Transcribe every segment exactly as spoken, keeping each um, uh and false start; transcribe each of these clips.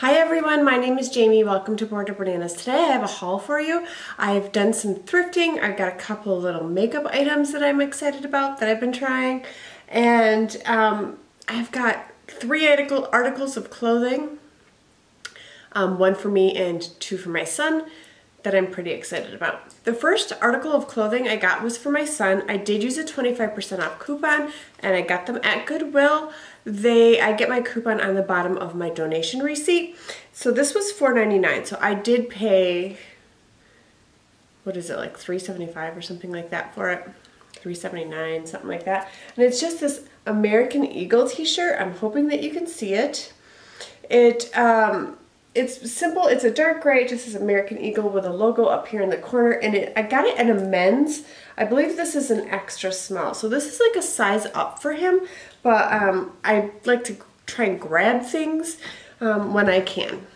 Hi everyone, my name is Jamie. Welcome to Bored or Bananas. Today I have a haul for you. I've done some thrifting. I've got a couple of little makeup items that I'm excited about that I've been trying. And um, I've got three article, articles of clothing. Um, one for me and two for my son that I'm pretty excited about. The first article of clothing I got was for my son. I did use a twenty-five percent off coupon and I got them at Goodwill. They, I get my coupon on the bottom of my donation receipt. So this was four ninety-nine. So I did pay, what is it, like three seventy-five or something like that for it. three seventy-nine, something like that. And it's just this American Eagle t-shirt. I'm hoping that you can see it. It, um, it's simple. It's a dark gray. Just says American Eagle with a logo up here in the corner. And it, I got it at a men's. I believe this is an extra small. So this is like a size up for him. But um, I like to try and grab things um, when I can.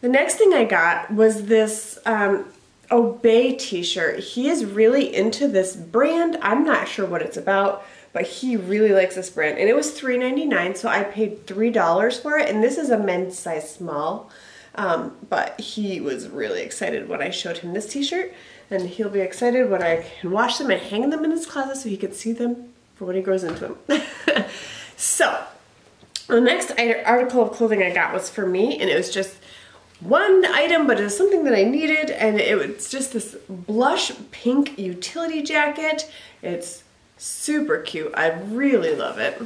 The next thing I got was this um, Obey t-shirt. He is really into this brand. I'm not sure what it's about, but he really likes this brand. And it was three ninety-nine, so I paid three dollars for it. And this is a men's size small. Um, but he was really excited when I showed him this t-shirt. And he'll be excited when I can wash them and hang them in his closet so he can see them when he grows into them. So the next article of clothing I got was for me, and it was just one item, but it was something that I needed, and it was just this blush pink utility jacket. It's super cute. I really love it,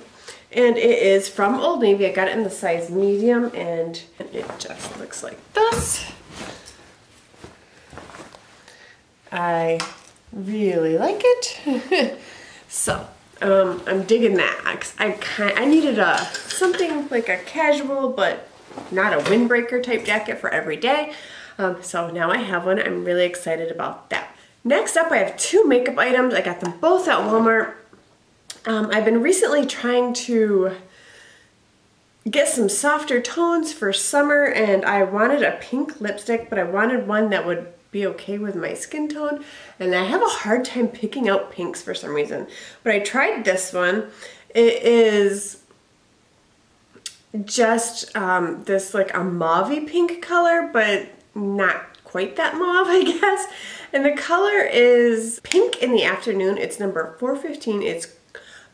and it is from Old Navy. I got it in the size medium, and it just looks like this. I really like it. So Um, I'm digging that. I kind I needed a something like a casual but not a windbreaker type jacket for every day. Um, so now I have one. I'm really excited about that. Next up, I have two makeup items. I got them both at Walmart. Um, I've been recently trying to get some softer tones for summer, and I wanted a pink lipstick, but I wanted one that would be okay with my skin tone, and I have a hard time picking out pinks for some reason. But I tried this one. It is just um, this like a mauve pink color, but not quite that mauve, I guess. And the color is Pink in the Afternoon. It's number four fifteen. It's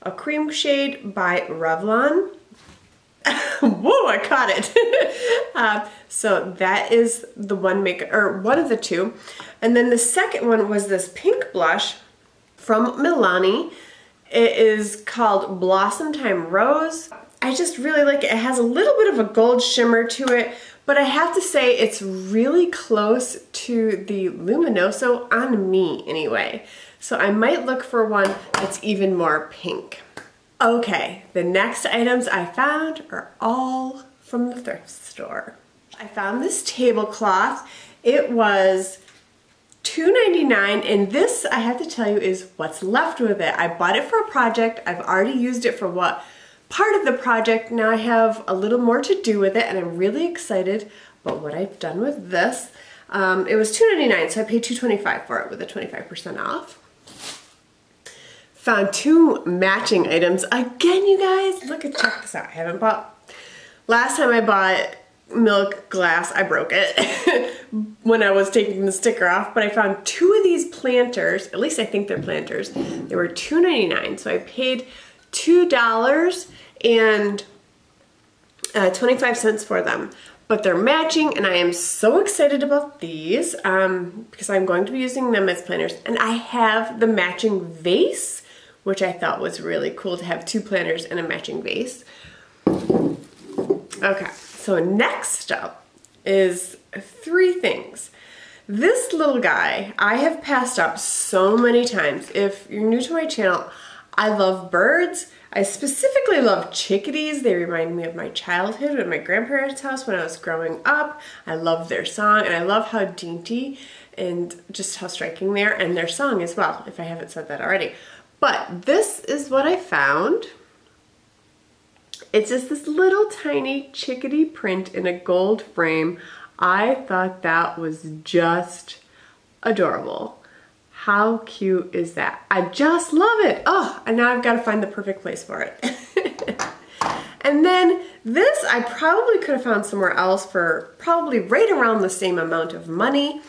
a cream shade by Revlon. Whoa, I caught it. uh, so that is the one makeup, or one of the two. And then the second one was this pink blush from Milani. It is called Blossom Time Rose. I just really like it. It has a little bit of a gold shimmer to it, but I have to say it's really close to the Luminoso on me anyway. So I might look for one that's even more pink. Okay, the next items I found are all from the thrift store. I found this tablecloth. It was two ninety-nine, and this, I have to tell you, is what's left with it. I bought it for a project. I've already used it for what part of the project. Now I have a little more to do with it, and I'm really excited about what I've done with this. Um, it was two ninety-nine, so I paid two twenty-five for it with a twenty-five percent off. Found two matching items. Again, you guys, look at, check this out. I haven't bought, last time I bought milk glass, I broke it when I was taking the sticker off, but I found two of these planters, at least I think they're planters. They were two ninety-nine, so I paid two dollars and twenty-five cents for them. But they're matching, and I am so excited about these um, because I'm going to be using them as planners. And I have the matching vase, which I thought was really cool to have two planners and a matching vase. Okay, so next up is three things. This little guy I have passed up so many times. If you're new to my channel, I love birds. I specifically love chickadees. They remind me of my childhood at my grandparents' house when I was growing up. I love their song, and I love how dainty and just how striking they are, and their song as well, if I haven't said that already. But this is what I found. It's just this little tiny chickadee print in a gold frame. I thought that was just adorable. How cute is that? I just love it. Oh, and now I've got to find the perfect place for it. And then this I probably could have found somewhere else for probably right around the same amount of money.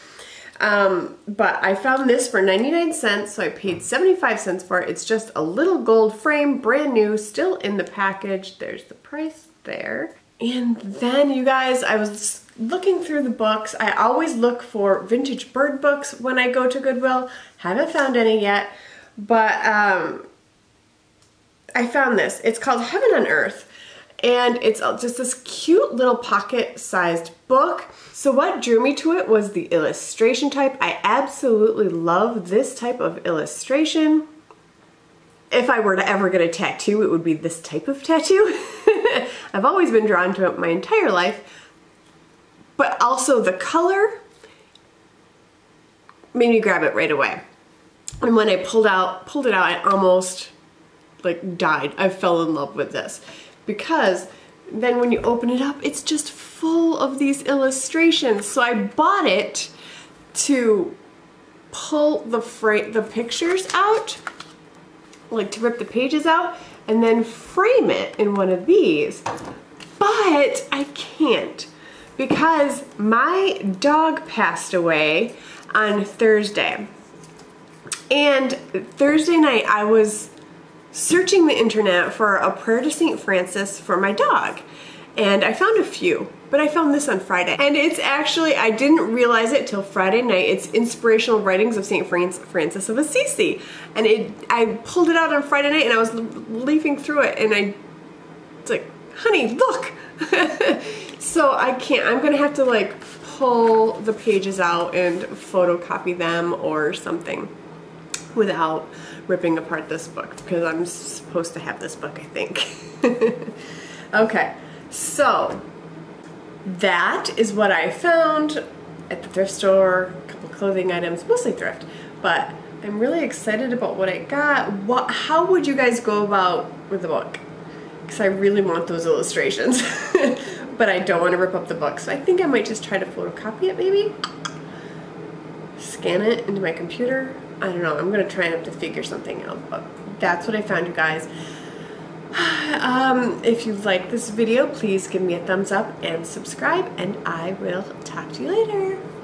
Um, but I found this for ninety-nine cents, so I paid seventy-five cents for it. It's just a little gold frame, brand new, still in the package. There's the price there. And then, you guys, I was looking through the books. I always look for vintage bird books when I go to Goodwill. Haven't found any yet, but um, I found this. It's called Heaven on Earth. And it's just this cute little pocket-sized book. So what drew me to it was the illustration type. I absolutely love this type of illustration. If I were to ever get a tattoo, it would be this type of tattoo. I've always been drawn to it my entire life. But also the color made me grab it right away. And when I pulled out, pulled it out, I almost like died. I fell in love with this. Because then when you open it up, it's just full of these illustrations. So I bought it to pull the frame, the pictures out, like to rip the pages out, and then frame it in one of these. But I can't because my dog passed away on Thursday. And Thursday night I was searching the internet for a prayer to Saint Francis for my dog, and I found a few, but I found this on Friday. And it's actually, I didn't realize it till Friday night, it's Inspirational Writings of Saint Francis of Assisi. And it, I pulled it out on Friday night and I was leafing through it and I, it's like, honey, look! So I can't, I'm gonna have to like pull the pages out and photocopy them or something without ripping apart this book, because I'm supposed to have this book, I think. Okay, so that is what I found at the thrift store, a couple clothing items, mostly thrift, but I'm really excited about what I got. What, how would you guys go about with the book? Because I really want those illustrations, but I don't want to rip up the book, so I think I might just try to photocopy it maybe, scan it into my computer. I don't know, I'm gonna try and have to figure something out, but that's what I found, you guys. Um, if you like this video, please give me a thumbs up and subscribe, and I will talk to you later.